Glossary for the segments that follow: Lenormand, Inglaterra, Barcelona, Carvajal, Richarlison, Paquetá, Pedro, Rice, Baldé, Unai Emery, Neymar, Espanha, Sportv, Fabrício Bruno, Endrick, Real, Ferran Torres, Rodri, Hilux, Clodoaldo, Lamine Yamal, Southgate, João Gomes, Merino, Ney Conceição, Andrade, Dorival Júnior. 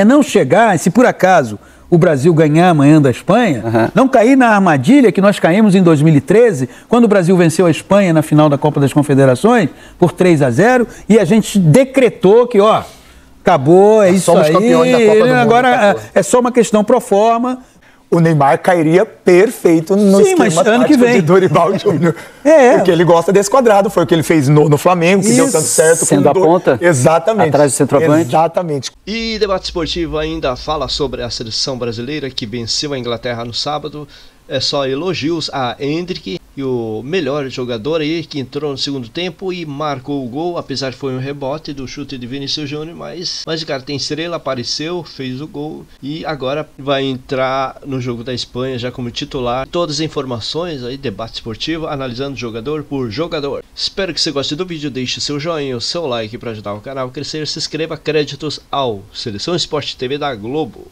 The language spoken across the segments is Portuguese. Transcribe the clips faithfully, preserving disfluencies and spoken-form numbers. é não chegar, se por acaso o Brasil ganhar amanhã da Espanha, uhum. não cair na armadilha que nós caímos em dois mil e treze, quando o Brasil venceu a Espanha na final da Copa das Confederações, por três a zero, e a gente decretou que, ó, acabou, é nós isso aí, campeões da Copa do agora mundo, acabou. É só uma questão pro forma. O Neymar cairia perfeito no Sim, esquema tático de Dorival Júnior. é, é. Porque ele gosta desse quadrado, foi o que ele fez no, no Flamengo, que isso. deu tanto certo. Sendo a ponta, exatamente. Atrás do centroavante. Exatamente. E Debate Esportivo ainda fala sobre a seleção brasileira que venceu a Inglaterra no sábado. É só elogios a Endrick, e o melhor jogador aí, que entrou no segundo tempo e marcou o gol, apesar que foi um rebote do chute de Vinícius Júnior, mas, mas o cara tem estrela, apareceu, fez o gol e agora vai entrar no jogo da Espanha já como titular. Todas as informações aí, Debate Esportivo, analisando jogador por jogador. Espero que você goste do vídeo, deixe seu joinha, o seu like para ajudar o canal a crescer, se inscreva, créditos ao Seleção Esporte T V da Globo.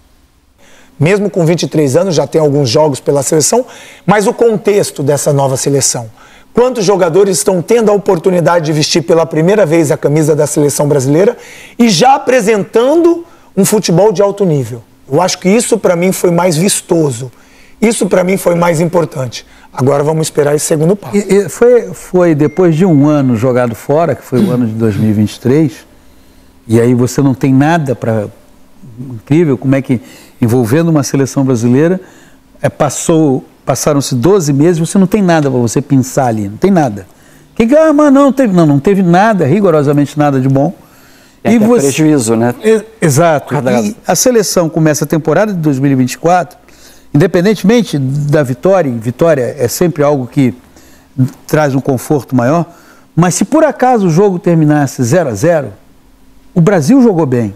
Mesmo com vinte e três anos, já tem alguns jogos pela seleção, mas o contexto dessa nova seleção. Quantos jogadores estão tendo a oportunidade de vestir pela primeira vez a camisa da seleção brasileira e já apresentando um futebol de alto nível? Eu acho que isso para mim foi mais vistoso, isso para mim foi mais importante. Agora vamos esperar esse segundo passo. E, e foi, foi depois de um ano jogado fora, que foi o ano de dois mil e vinte e três, e aí você não tem nada para... Incrível como é que, envolvendo uma seleção brasileira, é, passou, passaram-se doze meses, você não tem nada para você pensar ali, não tem nada. Que, ah, mas não teve, não, não teve nada, rigorosamente nada de bom. É, e você, prejuízo, né? É, exato. E a seleção começa a temporada de dois mil e vinte e quatro, independentemente da vitória, vitória é sempre algo que traz um conforto maior, mas se por acaso o jogo terminasse zero a zero, o Brasil jogou bem.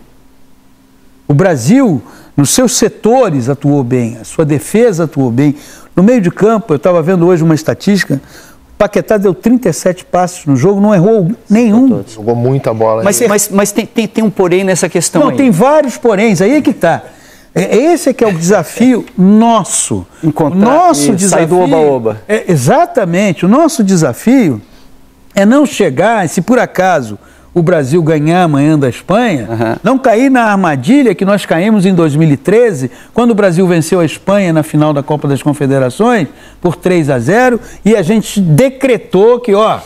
O Brasil, nos seus setores, atuou bem, a sua defesa atuou bem. No meio de campo, eu estava vendo hoje uma estatística, o Paquetá deu trinta e sete passos no jogo, não errou nenhum. Jogou muita bola. Mas, mas, mas tem, tem, tem um porém nessa questão. Não, aí. Tem vários poréns, aí é que está. Esse é que é o desafio nosso. Encontrar nosso desafio, sair do oba-oba. É, exatamente, o nosso desafio é não chegar, se por acaso... o Brasil ganhar amanhã da Espanha, uhum. não cair na armadilha que nós caímos em dois mil e treze, quando o Brasil venceu a Espanha na final da Copa das Confederações, por três a zero, e a gente decretou que, ó,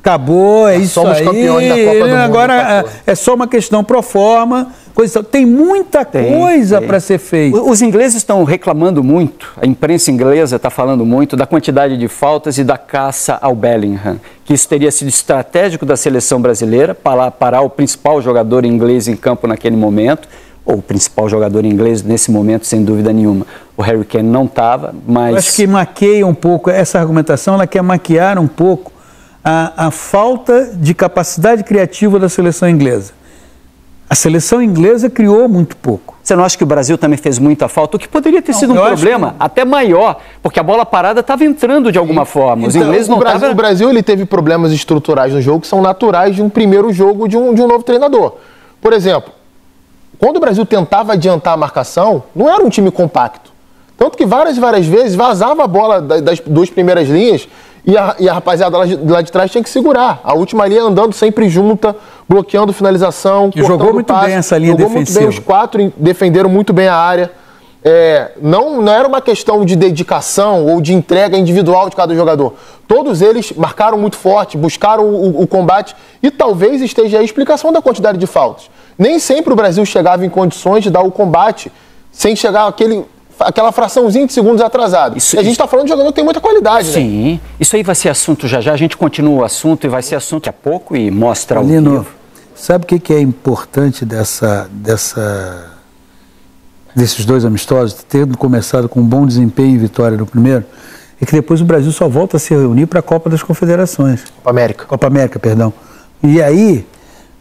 acabou, é isso aí, campeões da Copa do Mundo, agora é só uma questão pro forma, coisa, tem muita tem, coisa para ser feita. Os ingleses estão reclamando muito, a imprensa inglesa está falando muito da quantidade de faltas e da caça ao Bellingham, que isso teria sido estratégico da seleção brasileira para parar o principal jogador inglês em campo naquele momento, ou o principal jogador inglês nesse momento, sem dúvida nenhuma. O Harry Kane não estava, mas... Eu acho que maqueia um pouco, essa argumentação ela quer maquiar um pouco a, a falta de capacidade criativa da seleção inglesa. A seleção inglesa criou muito pouco. Você não acha que o Brasil também fez muita falta? O que poderia ter não, sido um problema, que... até maior, porque a bola parada estava entrando de alguma forma. Os então, ingleses não estavam... O Brasil ele teve problemas estruturais no jogo que são naturais de um primeiro jogo de um, de um novo treinador. Por exemplo, quando o Brasil tentava adiantar a marcação, não era um time compacto. Tanto que várias, várias vezes vazava a bola das duas primeiras linhas e a, e a rapaziada lá de, lá de trás tinha que segurar. A última linha andando sempre junta, bloqueando finalização. E jogou muito passe, bem essa linha jogou defensiva. Muito bem, os quatro defenderam muito bem a área. É, não, não era uma questão de dedicação ou de entrega individual de cada jogador. Todos eles marcaram muito forte, buscaram o, o combate e talvez esteja a explicação da quantidade de faltas. Nem sempre o Brasil chegava em condições de dar o combate sem chegar àquele... aquela fraçãozinha de segundos atrasado. Isso, e a gente está falando de jogador que tem muita qualidade, sim, né? Sim. Isso aí vai ser assunto já já. A gente continua o assunto e vai ser assunto daqui a pouco e mostra o livro. Sabe o que, que é importante dessa, dessa, desses dois amistosos, tendo começado com um bom desempenho e vitória no primeiro? É que depois o Brasil só volta a se reunir para a Copa das Confederações. Copa América. Copa América, perdão. E aí,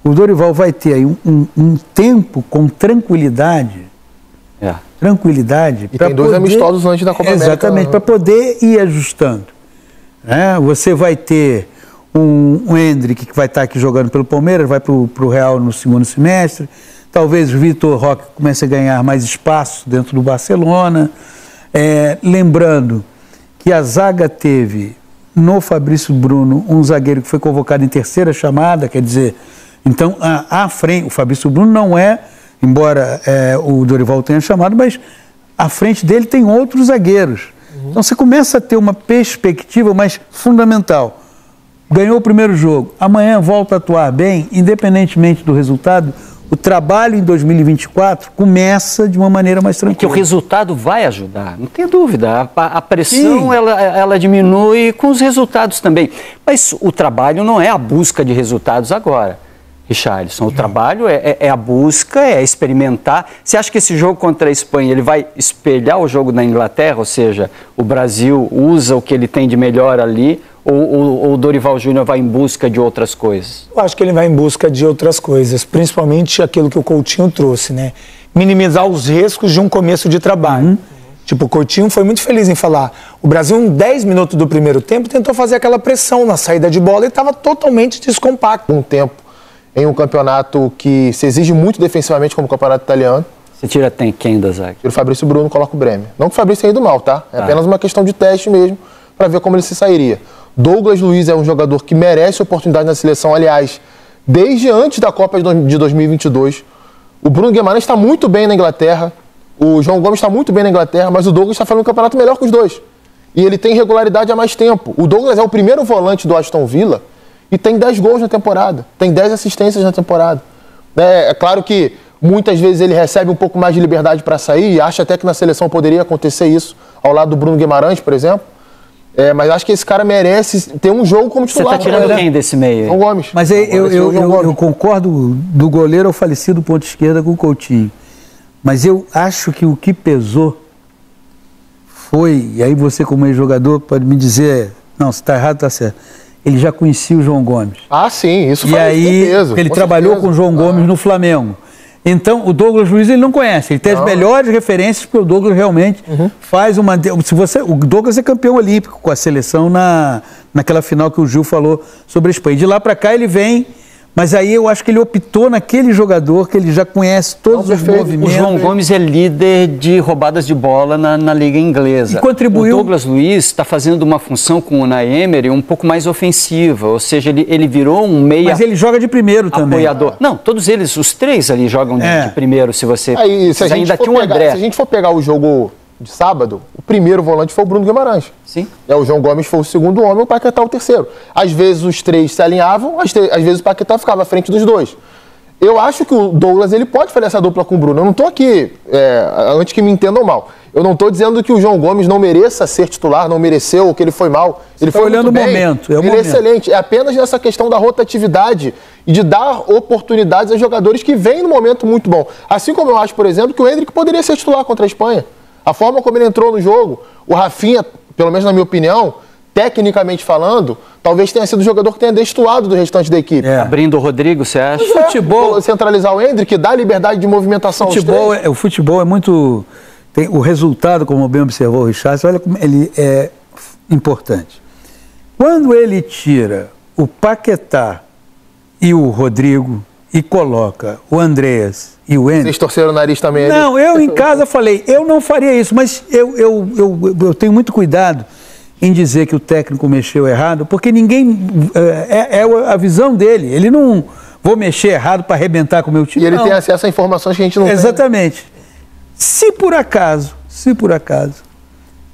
o Dorival vai ter aí um, um, um tempo com tranquilidade... É. Tranquilidade. E tem dois poder... amistosos antes da Copa América. Exatamente, para poder ir ajustando. É, você vai ter um, um Endrick que vai estar aqui jogando pelo Palmeiras, vai para o Real no segundo semestre. Talvez o Vitor Roque comece a ganhar mais espaço dentro do Barcelona. É, lembrando que a zaga teve no Fabrício Bruno um zagueiro que foi convocado em terceira chamada, quer dizer, então, à frente, o Fabrício Bruno não é embora é, o Dorival tenha chamado, mas à frente dele tem outros zagueiros. Uhum. Então você começa a ter uma perspectiva mais fundamental. Ganhou o primeiro jogo, amanhã volta a atuar bem, independentemente do resultado, o trabalho em dois mil e vinte e quatro começa de uma maneira mais tranquila. Porque o resultado vai ajudar, não tem dúvida. A, a pressão ela, ela diminui com os resultados também. Mas o trabalho não é a busca de resultados agora, Richarlison. O não. trabalho é, é, é a busca, é experimentar. Você acha que esse jogo contra a Espanha ele vai espelhar o jogo da Inglaterra? Ou seja, o Brasil usa o que ele tem de melhor ali? Ou o Dorival Júnior vai em busca de outras coisas? Eu acho que ele vai em busca de outras coisas, principalmente aquilo que o Coutinho trouxe, né? Minimizar os riscos de um começo de trabalho. Uhum. Tipo, o Coutinho foi muito feliz em falar. O Brasil, em dez minutos do primeiro tempo, tentou fazer aquela pressão na saída de bola e estava totalmente descompacto. Um tempo em um campeonato que se exige muito defensivamente, como o campeonato italiano. Você tira quem da zaga? Tira o Fabrício Bruno, coloca o Bremer. Não que o Fabrício tenha ido mal, tá? É tá. apenas uma questão de teste mesmo, para ver como ele se sairia. Douglas Luiz é um jogador que merece oportunidade na seleção, aliás, desde antes da Copa de dois mil e vinte e dois. O Bruno Guimarães está muito bem na Inglaterra, o João Gomes está muito bem na Inglaterra, mas o Douglas está fazendo um campeonato melhor que os dois. E ele tem regularidade há mais tempo. O Douglas é o primeiro volante do Aston Villa e tem dez gols na temporada, tem dez assistências na temporada. É, é claro que muitas vezes ele recebe um pouco mais de liberdade para sair e acha até que na seleção poderia acontecer isso, ao lado do Bruno Guimarães, por exemplo. É, mas acho que esse cara merece ter um jogo como titular. Você está tirando quem desse meio? João Gomes. Mas eu, eu, eu, eu, eu concordo do goleiro ao falecido ponto esquerda com o Coutinho. Mas eu acho que o que pesou foi, e aí você como ex-jogador pode me dizer, não, se está errado, está certo. Ele já conhecia o João Gomes. Ah, sim, isso foi. E aí peso, ele com trabalhou certeza. com o João Gomes ah. no Flamengo. Então, o Douglas Luiz ele não conhece, ele tem não. as melhores referências, porque o Douglas realmente uhum. faz uma... Se você, o Douglas é campeão olímpico com a seleção na, naquela final que o Gil falou sobre a Espanha. De lá para cá ele vem, mas aí eu acho que ele optou naquele jogador que ele já conhece todos não, os perfeito. movimentos. O João Gomes é líder de roubadas de bola na, na Liga Inglesa. E contribuiu... O Douglas Luiz está fazendo uma função com o Unai Emery um pouco mais ofensiva, ou seja, ele, ele virou um meia... Mas ele joga de primeiro também. Apoiador. Não, todos eles, os três ali jogam de, é. de primeiro, se você... Aí, se a gente ainda tem o André. Se a gente for pegar o jogo de sábado, o primeiro volante foi o Bruno Guimarães. Sim. É, o João Gomes foi o segundo homem, o Paquetá o terceiro. Às vezes os três se alinhavam, às, às vezes o Paquetá ficava à frente dos dois. Eu acho que o Douglas ele pode fazer essa dupla com o Bruno. Eu não estou aqui, é, antes que me entendam mal, eu não estou dizendo que o João Gomes não mereça ser titular, não mereceu, ou que ele foi mal. Ele foi olhando o momento. É o momento. Ele é excelente. É apenas nessa questão da rotatividade e de dar oportunidades a jogadores que vêm num momento muito bom. Assim como eu acho, por exemplo, que o Endrick poderia ser titular contra a Espanha. A forma como ele entrou no jogo, o Rafinha, pelo menos na minha opinião, tecnicamente falando, talvez tenha sido o jogador que tenha destoado do restante da equipe. É. Abrindo o Rodrigo, você acha? O futebol... Centralizar o Endrick, dá liberdade de movimentação futebol aos três. É, o futebol é muito... Tem, o resultado, como bem observou o Richarlison, olha como ele é importante. Quando ele tira o Paquetá e o Rodrigo... e coloca o Andreas e o Endrick... Vocês torceram o nariz também? Não, ali. Eu em casa falei, eu não faria isso, mas eu, eu, eu, eu tenho muito cuidado em dizer que o técnico mexeu errado, porque ninguém... É, é a visão dele, ele não... Vou mexer errado para arrebentar com o meu time, E ele não. tem acesso a informações que a gente não Exatamente. tem. Exatamente. Se por acaso, se por acaso,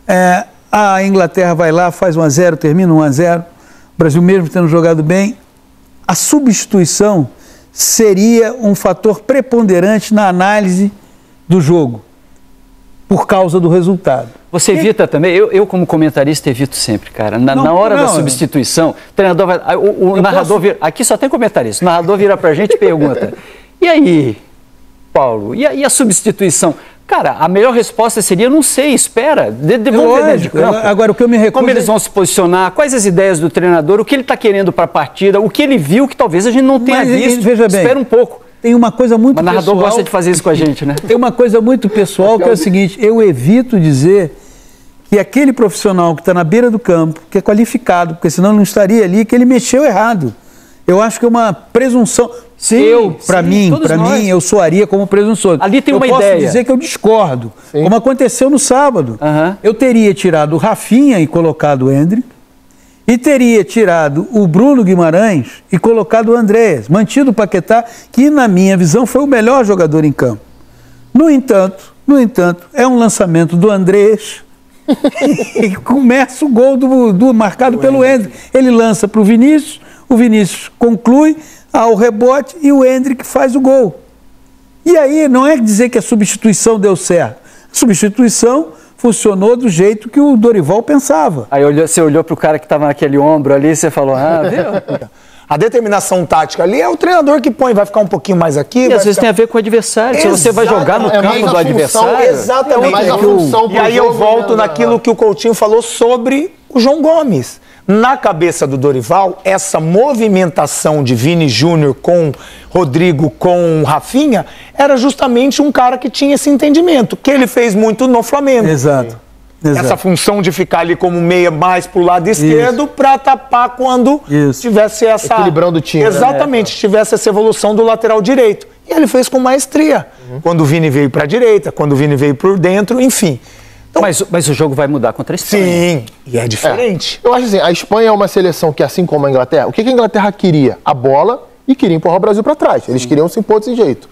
é, a Inglaterra vai lá, faz um a zero, termina um a zero, o Brasil mesmo tendo jogado bem, a substituição... seria um fator preponderante na análise do jogo, por causa do resultado. Você evita também? Eu, eu como comentarista, evito sempre, cara. Na, não, na hora não, da substituição, o treinador vai, o, o narrador posso... vira, aqui só tem comentarista, o narrador vira pra gente e pergunta, e aí, Paulo, e a, e a substituição? Cara, a melhor resposta seria, não sei, espera, devolver de campo. Agora, o que eu me recuso... Como eles vão se posicionar, quais as ideias do treinador, o que ele está querendo para a partida, o que ele viu que talvez a gente não tenha Mas, visto. Veja bem, espera um pouco. Tem uma coisa muito pessoal... O narrador gosta de fazer isso com a gente, né? Tem uma coisa muito pessoal que é o seguinte, eu evito dizer que aquele profissional que está na beira do campo, que é qualificado, porque senão não estaria ali, que ele mexeu errado. Eu acho que é uma presunção... Sim, eu, para mim, para mim, eu soaria como presunçoso. Ali tem uma ideia. Eu posso dizer que eu discordo. Sim. Como aconteceu no sábado. Uhum. Eu teria tirado o Rafinha e colocado o Endrick. E teria tirado o Bruno Guimarães e colocado o Andrés, mantido o Paquetá, que na minha visão foi o melhor jogador em campo. No entanto, no entanto, é um lançamento do Andrés e começa o gol do, do marcado o pelo Endrick. Ele lança para o Vinícius, o Vinícius conclui, há o rebote e o Endrick faz o gol. E aí não é dizer que a substituição deu certo. A substituição funcionou do jeito que o Dorival pensava. Aí olhou, você olhou para o cara que estava naquele ombro ali e você falou, ah, viu? A determinação tática ali é o treinador que põe, vai ficar um pouquinho mais aqui. E às vezes ficar... tem a ver com o adversário. Exato, se você vai jogar no é campo do função, adversário... Exatamente. É eu, e aí eu volto naquilo que o Coutinho falou sobre o João Gomes. Na cabeça do Dorival, essa movimentação de Vini Júnior com Rodrigo, com Rafinha, era justamente um cara que tinha esse entendimento, que ele fez muito no Flamengo. Exato. Exato. Essa função de ficar ali como meia mais pro lado esquerdo para tapar quando Isso. tivesse essa... Equilibrando o time. Exatamente, né? Tivesse essa evolução do lateral direito. E ele fez com maestria. Uhum. Quando o Vini veio para a direita, quando o Vini veio por dentro, enfim. Então, mas, mas o jogo vai mudar contra a Espanha. Sim, e é diferente. É. Eu acho assim, a Espanha é uma seleção que, assim como a Inglaterra, o que a Inglaterra queria? A bola e queria empurrar o Brasil para trás. Eles Sim. queriam se impor desse jeito.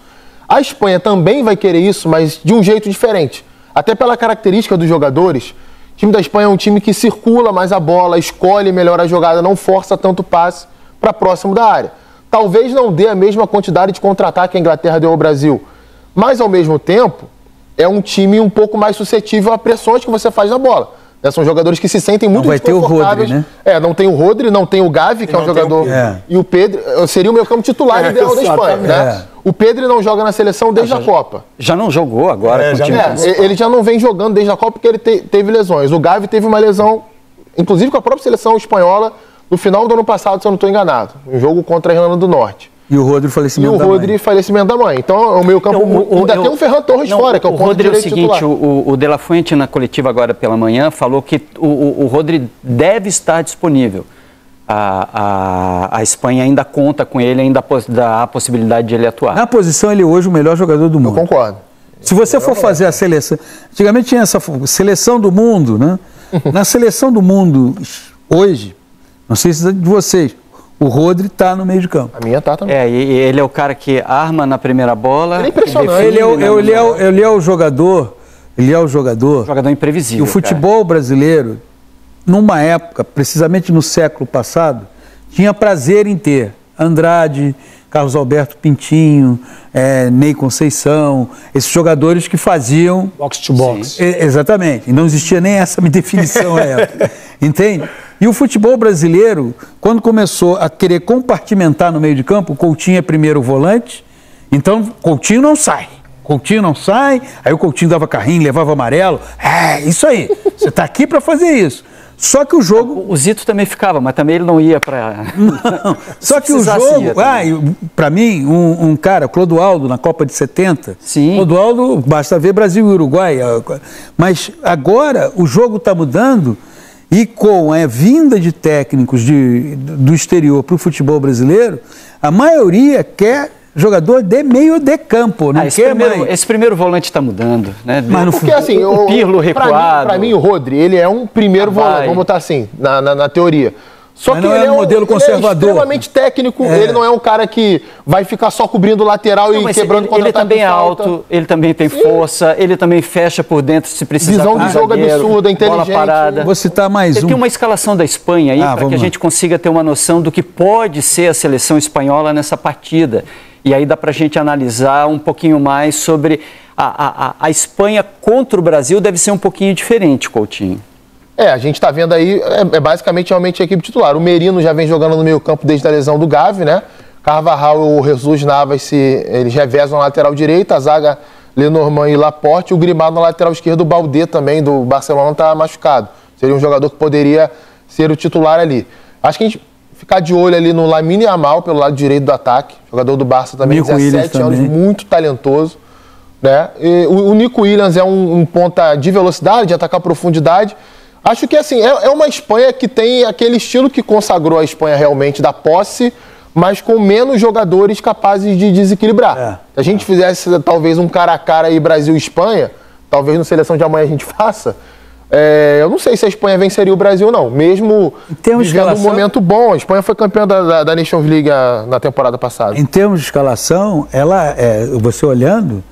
A Espanha também vai querer isso, mas de um jeito diferente. Até pela característica dos jogadores, o time da Espanha é um time que circula mais a bola, escolhe melhor a jogada, não força tanto passe para próximo da área. Talvez não dê a mesma quantidade de contra-ataque que a Inglaterra deu ao Brasil, mas ao mesmo tempo é um time um pouco mais suscetível a pressões que você faz na bola. São jogadores que se sentem muito desconfortáveis. Não vai ter o Rodri, né? É, não tem o Rodri, não tem o Gavi, que é um jogador... O... É. E o Pedro seria o meio campo titular é, ideal da Espanha, né? É. O Pedro não joga na seleção desde já, a Copa. Já não jogou agora é, com o time é, principal. Ele já não vem jogando desde a Copa porque ele te, teve lesões. O Gavi teve uma lesão, inclusive com a própria seleção espanhola, no final do ano passado, se eu não estou enganado. Um jogo contra a Irlanda do Norte. E o Rodri falecimento da mãe. E o Rodri falecimento da mãe. Então, o meio campo... Então, ainda eu, tem um Ferran Torres não, fora, que é o ponto de direito titular. O Rodri é o seguinte, o, o De La Fuente, na coletiva agora pela manhã, falou que o, o, o Rodri deve estar disponível. A, a, a Espanha ainda conta com ele, ainda dá a possibilidade de ele atuar. Na posição, ele hoje é o melhor jogador do mundo. Eu concordo. Se você for fazer a seleção... Antigamente tinha essa seleção do mundo, né? Na seleção do mundo, hoje, não sei se é de vocês... O Rodri está no meio de campo. A minha tá também. É, e ele é o cara que arma na primeira bola. Ele é impressionante. Ele é, o, eu, ele, é o, ele é o jogador. Ele é o jogador. Jogador imprevisível. E o futebol cara. brasileiro, numa época, precisamente no século passado, tinha prazer em ter Andrade, Carlos Alberto Pintinho, é, Ney Conceição, esses jogadores que faziam. Box to box. É, exatamente. E não existia nem essa definição à época. Entende? E o futebol brasileiro, quando começou a querer compartimentar no meio de campo, o Coutinho é primeiro volante, então Coutinho não sai. Coutinho não sai, aí o Coutinho dava carrinho, levava amarelo. É, isso aí, você está aqui para fazer isso. Só que o jogo... O Zito também ficava, mas também ele não ia para... Não, só que o jogo... Ah, para mim, um, um cara, Clodoaldo, na Copa de setenta... Sim. Clodoaldo, basta ver Brasil e Uruguai. Mas agora o jogo está mudando... E com a vinda de técnicos de, do exterior para o futebol brasileiro, a maioria quer jogador de meio de campo. Não ah, esse, quer primeiro, mais. esse primeiro volante está mudando, né? Mas no Porque, assim, o, o Pirlo recuado... Para mim, mim, o Rodri, ele é um primeiro ah, volante, vamos botar assim, na, na, na teoria. Só Mas que não ele é um modelo conservador. Ele é extremamente técnico, é. ele não é um cara que vai ficar só cobrindo o lateral não, e quebrando contra-ataque. Ele também é alto, ele também tem Sim. força, ele também fecha por dentro se precisar. Visão de jogo zagueiro, absurda, inteligente. Parada. Vou citar mais Você um. Tem uma escalação da Espanha aí ah, para que a gente consiga ter uma noção do que pode ser a seleção espanhola nessa partida. E aí dá para a gente analisar um pouquinho mais sobre a, a, a Espanha contra o Brasil deve ser um pouquinho diferente, Coutinho. É, a gente está vendo aí, é, é basicamente realmente a equipe titular. O Merino já vem jogando no meio campo desde a lesão do Gavi, né? Carvajal e o Jesus Navas, se, eles revezam na lateral direita, a zaga Lenormand e Laporte, o Grimaldo na lateral esquerda, o Baldé também do Barcelona está machucado. Seria um jogador que poderia ser o titular ali. Acho que a gente ficar de olho ali no Lamine Yamal pelo lado direito do ataque, jogador do Barça também, Nico dezessete anos, também. muito talentoso. Né? E o, o Nico Williams é um, um ponta de velocidade, de atacar profundidade. Acho que assim, é uma Espanha que tem aquele estilo que consagrou a Espanha realmente da posse, mas com menos jogadores capazes de desequilibrar. É. Se a gente fizesse talvez um cara a cara aí Brasil-Espanha, talvez na seleção de amanhã a gente faça, É, eu não sei se a Espanha venceria o Brasil, não. Mesmo vivendo um momento bom. A Espanha foi campeã da, da, da Nations League a, na temporada passada. Em termos de escalação, ela, é, você olhando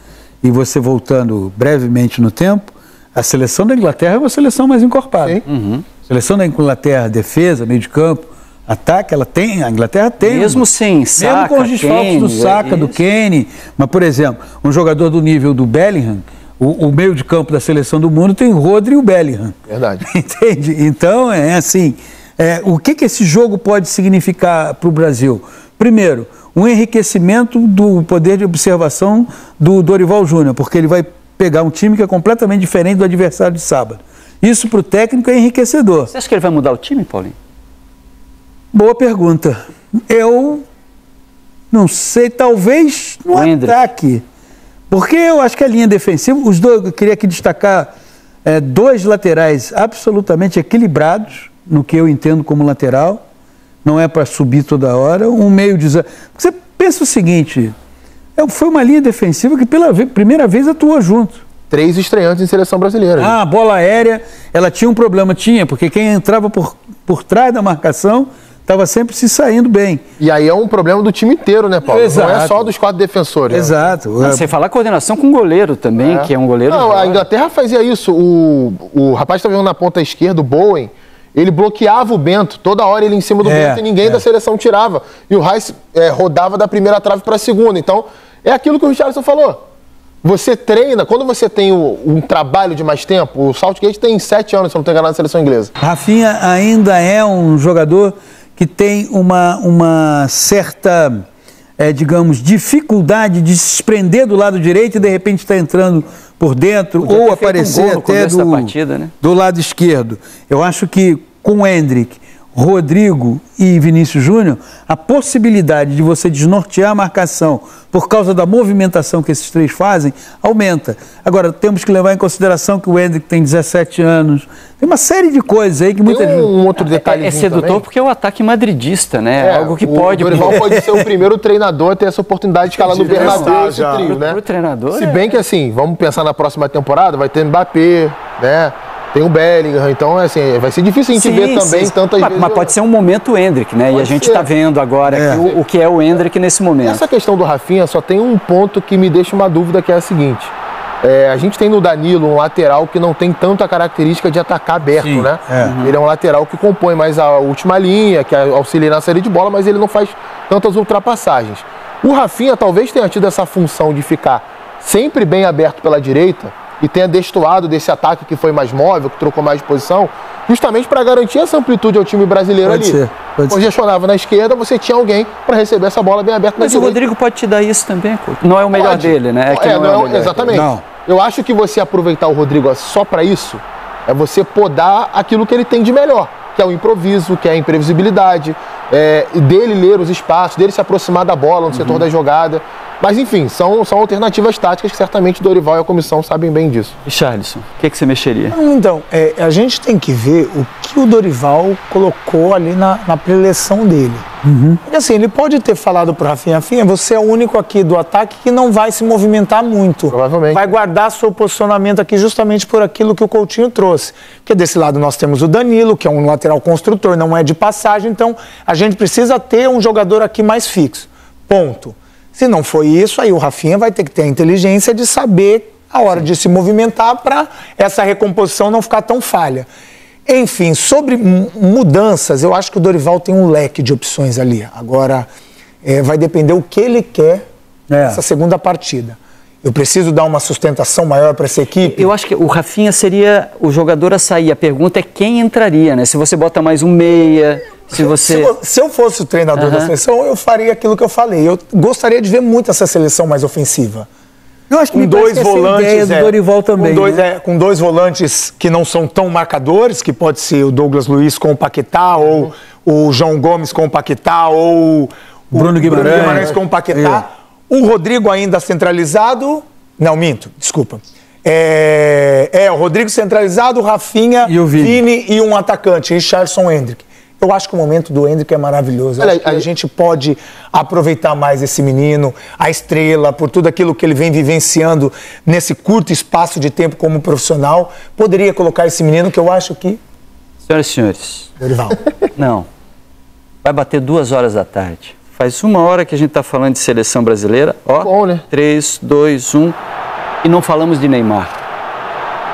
e você voltando brevemente no tempo, a seleção da Inglaterra é uma seleção mais encorpada. Uhum. Seleção da Inglaterra, defesa, meio de campo, ataque, ela tem, a Inglaterra tem. Mesmo uma, sim, saca, mesmo com os desfalques do Saka, é do Kane. Mas, por exemplo, um jogador do nível do Bellingham, O, o meio de campo da seleção do mundo tem o Rodri e o Bellingham. Verdade. Entende? Então, é assim, é, o que, que esse jogo pode significar para o Brasil? Primeiro, um enriquecimento do poder de observação do Dorival Júnior, porque ele vai pegar um time que é completamente diferente do adversário de sábado. Isso para o técnico é enriquecedor. Você acha que ele vai mudar o time, Paulinho? Boa pergunta. Eu não sei, talvez no ataque... Porque eu acho que a linha defensiva, os dois, eu queria aqui destacar é, dois laterais absolutamente equilibrados, no que eu entendo como lateral, não é para subir toda hora, um meio de... Você pensa o seguinte, foi uma linha defensiva que pela vez, primeira vez atuou junto. Três estreantes em seleção brasileira. Ah, a bola aérea, ela tinha um problema, tinha, porque quem entrava por, por trás da marcação... Estava sempre se saindo bem. E aí é um problema do time inteiro, né, Paulo? Exato. Não é só dos quatro defensores. Exato. Né? Você fala coordenação com o goleiro também, é. que é um goleiro... Não, a Inglaterra fazia isso. O, o rapaz que estava na ponta esquerda, o Bowen, ele bloqueava o Bento. Toda hora ele em cima do é, Bento e ninguém é. da seleção tirava. E o Rice é, rodava da primeira trave para a segunda. Então, é aquilo que o Richarlison falou. Você treina, quando você tem o, um trabalho de mais tempo, o Southgate tem sete anos, se eu não tenho enganado, na seleção inglesa. Rafinha ainda é um jogador... que tem uma, uma certa, é, digamos, dificuldade de se prender do lado direito e de repente está entrando por dentro Podia ou aparecer um até do, partida, né? do lado esquerdo. Eu acho que com o Endrick, Rodrigo e Vinícius Júnior, a possibilidade de você desnortear a marcação por causa da movimentação que esses três fazem, aumenta. Agora, temos que levar em consideração que o Endrick tem dezessete anos, tem uma série de coisas aí que muita gente... um outro detalhe. É sedutor também, porque é o ataque madridista, né? É, algo que o pode... O Dorival pode ser o primeiro treinador a ter essa oportunidade de escalar no Bernabéu esse trio, né? Pro, pro treinador, Se bem é. que, assim, vamos pensar na próxima temporada, vai ter Mbappé, né? Tem o Bellingham, então assim, vai ser difícil a gente sim, ver sim, também sim. tantas mas, vezes. Mas pode ser um momento Endrick, né? Pode e a gente está vendo agora é. que o, o que é o Endrick nesse momento. Essa questão do Rafinha só tem um ponto que me deixa uma dúvida, que é a seguinte. É, a gente tem no Danilo um lateral que não tem tanta característica de atacar aberto, sim, né? É. Ele é um lateral que compõe mais a última linha, que auxilia na saída de bola, mas ele não faz tantas ultrapassagens. O Rafinha talvez tenha tido essa função de ficar sempre bem aberto pela direita, e tenha destoado desse ataque que foi mais móvel, que trocou mais de posição, justamente para garantir essa amplitude ao time brasileiro pode ali. Ser, pode Congestionava ser. na esquerda, você tinha alguém para receber essa bola bem aberta Mas na direita. Mas o Rodrigo pode te dar isso também, Couto. Não é o melhor pode. dele, né? É que é, não não é o exatamente. Não. Eu acho que você aproveitar o Rodrigo só para isso, é você podar aquilo que ele tem de melhor, que é o improviso, que é a imprevisibilidade, é, dele ler os espaços, dele se aproximar da bola no uhum. setor da jogada. Mas, enfim, são, são alternativas táticas que certamente Dorival e a comissão sabem bem disso. Richarlison, o que, que você mexeria? Então, é, a gente tem que ver o que o Dorival colocou ali na, na preleção dele. Uhum. Porque, assim, ele pode ter falado para o Rafinha, Rafinha, você é o único aqui do ataque que não vai se movimentar muito. Provavelmente. Vai guardar seu posicionamento aqui justamente por aquilo que o Coutinho trouxe. Porque desse lado nós temos o Danilo, que é um lateral construtor, não é de passagem, então a gente precisa ter um jogador aqui mais fixo. Ponto. Se não foi isso, aí o Rafinha vai ter que ter a inteligência de saber a hora de se movimentar para essa recomposição não ficar tão falha. Enfim, sobre mudanças, eu acho que o Dorival tem um leque de opções ali. Agora, é, vai depender o que ele quer nessa segunda partida. Eu preciso dar uma sustentação maior para essa equipe? Eu acho que o Rafinha seria o jogador a sair. A pergunta é quem entraria, né? Se você bota mais um meia... Se, você... se, se eu fosse o treinador uhum. da seleção, eu faria aquilo que eu falei. Eu gostaria de ver muito essa seleção mais ofensiva. Eu acho que com dois volantes, é, do Dorival também, com dois, né? é, com dois volantes que não são tão marcadores, que pode ser o Douglas Luiz com o Paquetá, uhum. ou o João Gomes com o Paquetá, ou o Bruno Guimarães, Bruno Guimarães com o Paquetá. É. O Rodrigo ainda centralizado... Não, minto, desculpa. É, é o Rodrigo centralizado, o Rafinha, e o Vini. Vini e um atacante, Richarlison, Endrick. Eu acho que o momento do Endrick é maravilhoso. Olha, a, a gente pode aproveitar mais esse menino, a estrela, por tudo aquilo que ele vem vivenciando nesse curto espaço de tempo como profissional. Poderia colocar esse menino que eu acho que... Senhoras e senhores... Dorival. Não. Vai bater duas horas da tarde. Faz uma hora que a gente está falando de seleção brasileira. Ó, bom, né? três, dois, um... E não falamos de Neymar.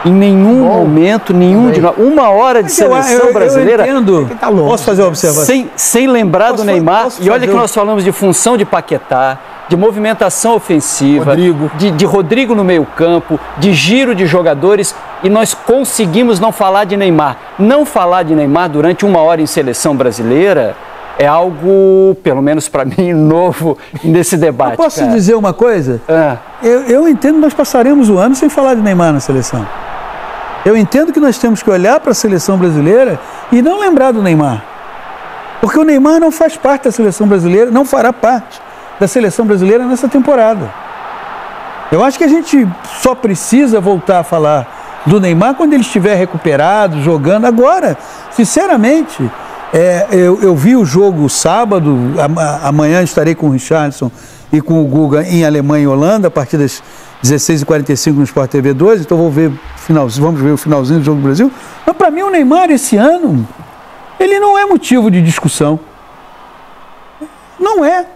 Em nenhum Bom, momento, nenhum também. de nós. Uma hora de Mas seleção eu, eu, brasileira. Eu entendo. Tá longe. Posso fazer uma observação? Sem, sem lembrar posso do fazer, Neymar. E olha que nós falamos de função de Paquetá, de movimentação ofensiva, Rodrigo. De, de Rodrigo no meio-campo, de giro de jogadores. E nós conseguimos não falar de Neymar. Não falar de Neymar durante uma hora em seleção brasileira é algo, pelo menos para mim, novo nesse debate. Eu posso cara. dizer uma coisa? Ah. Eu, eu entendo que nós passaremos o ano sem falar de Neymar na seleção. Eu entendo que nós temos que olhar para a seleção brasileira e não lembrar do Neymar. Porque o Neymar não faz parte da seleção brasileira, não fará parte da seleção brasileira nessa temporada. Eu acho que a gente só precisa voltar a falar do Neymar quando ele estiver recuperado, jogando. Agora, sinceramente, é, eu, eu vi o jogo sábado, amanhã estarei com o Richarlison e com o Guga em Alemanha e Holanda, partidas dezesseis e quarenta e cinco no Sport T V dois, então vou ver final, vamos ver o finalzinho do jogo do Brasil. Mas para mim o Neymar esse ano, ele não é motivo de discussão. Não é.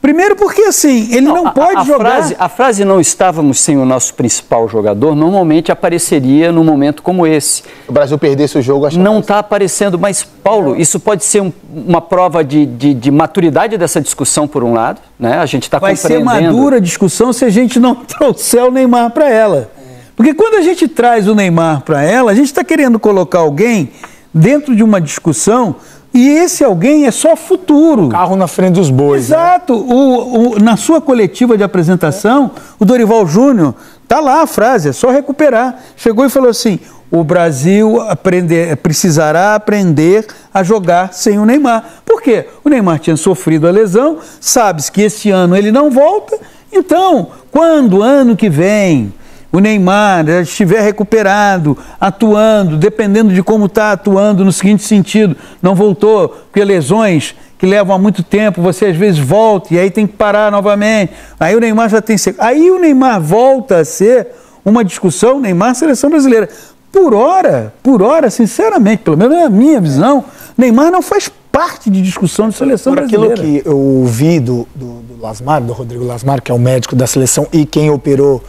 Primeiro porque assim, ele não, não pode a, a jogar... Frase, a frase não estávamos sem o nosso principal jogador, normalmente apareceria num momento como esse. O Brasil perdesse o jogo... Acho não está aparecendo, mas Paulo, isso pode ser um, uma prova de, de, de maturidade dessa discussão por um lado, né? A gente está compreendendo... Vai ser madura a discussão se a gente não trouxer o Neymar para ela. Porque quando a gente traz o Neymar para ela, a gente está querendo colocar alguém dentro de uma discussão... E esse alguém é só futuro. Carro na frente dos bois. Exato. Né? O, o, na sua coletiva de apresentação, é. o Dorival Júnior, tá lá a frase, é só recuperar. Chegou e falou assim, o Brasil aprender, precisará aprender a jogar sem o Neymar. Por quê? O Neymar tinha sofrido a lesão, sabe-se que esse ano ele não volta. Então, quando ano que vem... o Neymar estiver recuperado, atuando, dependendo de como está atuando, no seguinte sentido, não voltou, porque lesões que levam há muito tempo, você às vezes volta e aí tem que parar novamente, aí o Neymar já tem... Aí o Neymar volta a ser uma discussão, Neymar, seleção brasileira. Por hora, por hora, sinceramente, pelo menos na minha visão, Neymar não faz parte de discussão de seleção Por brasileira. Aquilo que eu ouvi do, do, do Lasmar, do Rodrigo Lasmar, que é o médico da seleção e quem operou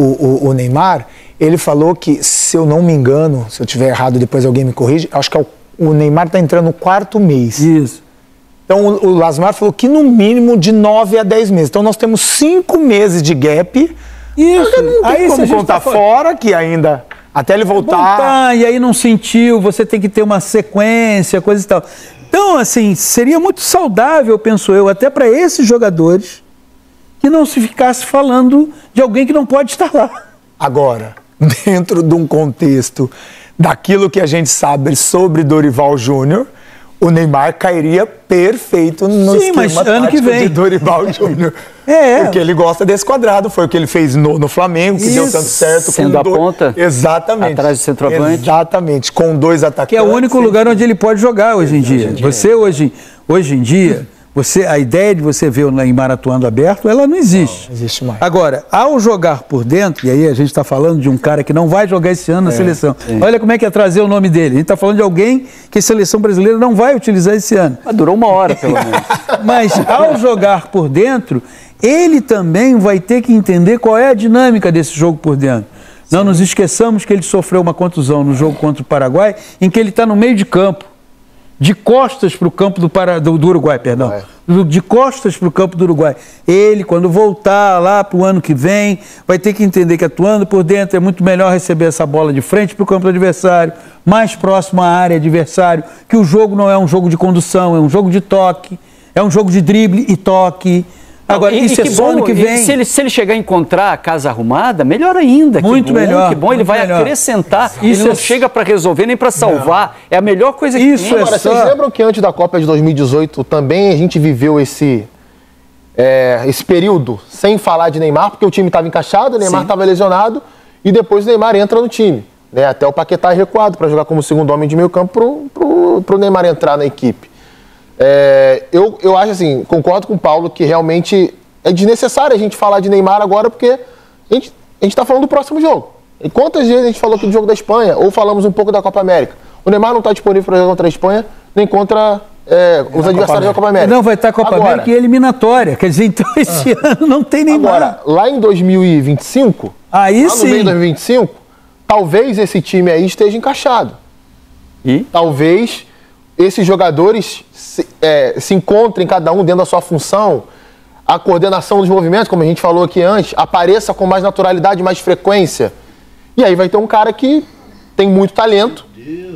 O, o, o Neymar, ele falou que, se eu não me engano, se eu tiver errado, depois alguém me corrige, acho que é o, o Neymar está entrando no quarto mês. Isso. Então, o, o Lasmar falou que no mínimo de nove a dez meses. Então, nós temos cinco meses de gap. Isso. Não tem aí, como se contar tá fora, fora, que ainda... Até ele voltar... voltar... E aí não sentiu, você tem que ter uma sequência, coisa e tal. Então, assim, seria muito saudável, penso eu, até para esses jogadores... que não se ficasse falando de alguém que não pode estar lá. Agora, dentro de um contexto daquilo que a gente sabe sobre Dorival Júnior, o Neymar cairia perfeito no Sim, esquema mas ano que vem. de Dorival Júnior. É, é. Porque ele gosta desse quadrado, foi o que ele fez no, no Flamengo, que Isso. deu tanto certo. Sendo com a do... ponta, exatamente. atrás do centroavante. Exatamente, com dois atacantes. Que é o único lugar onde ele pode jogar hoje em dia. Você hoje, hoje em dia... Você, a ideia de você ver o Neymar atuando aberto, ela não existe. Não, não existe mais. Agora, ao jogar por dentro, e aí a gente está falando de um cara que não vai jogar esse ano na é, seleção. É. Olha como é que é trazer o nome dele. A gente está falando de alguém que a seleção brasileira não vai utilizar esse ano. Mas durou uma hora, pelo menos. Mas ao jogar por dentro, ele também vai ter que entender qual é a dinâmica desse jogo por dentro. Sim. Não nos esqueçamos que ele sofreu uma contusão no jogo contra o Paraguai, em que ele está no meio de campo. De costas para o campo do, para... do Uruguai, perdão. É. De costas para o campo do Uruguai. Ele, quando voltar lá para o ano que vem, vai ter que entender que atuando por dentro é muito melhor receber essa bola de frente para o campo do adversário, mais próximo à área adversário, que o jogo não é um jogo de condução, é um jogo de toque, é um jogo de drible e toque. Agora, e, isso e é só ano que vem. Se ele, se ele chegar a encontrar a casa arrumada, melhor ainda. Muito que bom, melhor. Que bom, ele vai melhor. acrescentar. Isso ele não é... chega para resolver nem para salvar. Não. É a melhor coisa que isso tem. É Agora, só... Vocês lembram que antes da Copa de dois mil e dezoito também a gente viveu esse, é, esse período sem falar de Neymar, porque o time estava encaixado, o Neymar estava lesionado e depois o Neymar entra no time. Né? Até o Paquetá é recuado para jogar como segundo homem de meio campo para o Neymar entrar na equipe. É, eu, eu acho assim, concordo com o Paulo que realmente é desnecessário a gente falar de Neymar agora, porque a gente a gente está falando do próximo jogo. E quantas vezes a gente falou aqui do jogo da Espanha, ou falamos um pouco da Copa América? O Neymar não está disponível para jogar contra a Espanha, nem contra é, os adversários Copa da Copa América. Não, vai estar a Copa agora, América e eliminatória. Quer dizer, então esse ah. ano não tem Neymar. Agora, lá em dois mil e vinte e cinco, aí lá sim. no meio de dois mil e vinte e cinco, talvez esse time aí esteja encaixado. E? Talvez esses jogadores se, é, se encontrem cada um dentro da sua função, a coordenação dos movimentos, como a gente falou aqui antes, apareça com mais naturalidade, mais frequência. E aí vai ter um cara que tem muito talento,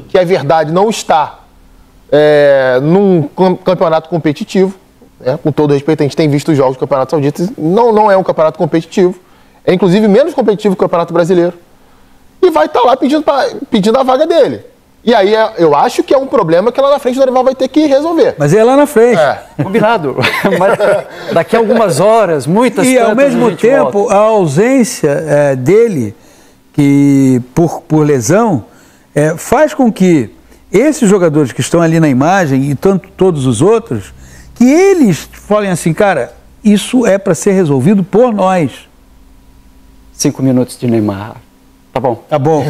que é verdade, não está é, num campeonato competitivo, né? Com todo respeito, a gente tem visto os jogos do Campeonato Saudita, não, não é um campeonato competitivo, é inclusive menos competitivo que o Campeonato Brasileiro, e vai estar lá pedindo, pra, pedindo a vaga dele. E aí eu acho que é um problema que lá na frente o Dorival vai ter que resolver. Mas é lá na frente. É. Combinado. Mas daqui a algumas horas, muitas coisas. E ao mesmo tempo, volta. a ausência é, dele, que por, por lesão, é, faz com que esses jogadores que estão ali na imagem, e tanto todos os outros, que eles falem assim, cara, isso é para ser resolvido por nós. Cinco minutos de Neymar. Tá bom. Tá bom.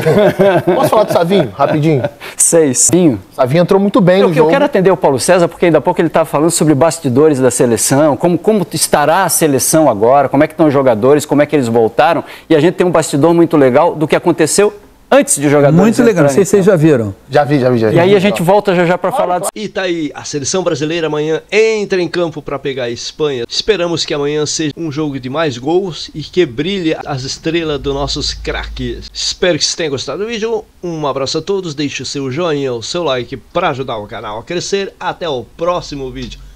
Posso falar do Savinho, rapidinho? Seis. Savinho. Savinho entrou muito bem eu, no jogo. Eu quero atender o Paulo César, porque ainda há pouco ele estava falando sobre bastidores da seleção, como, como estará a seleção agora, como é que estão os jogadores, como é que eles voltaram. E a gente tem um bastidor muito legal do que aconteceu antes de jogadores. Muito legal, não sei se vocês já viram. Já vi, já vi, já vi. E aí a gente volta já já para falar... Do... E tá aí, a seleção brasileira amanhã entra em campo para pegar a Espanha. Esperamos que amanhã seja um jogo de mais gols e que brilhe as estrelas dos nossos craques. Espero que vocês tenham gostado do vídeo. Um abraço a todos, deixe o seu joinha, o seu like para ajudar o canal a crescer. Até o próximo vídeo.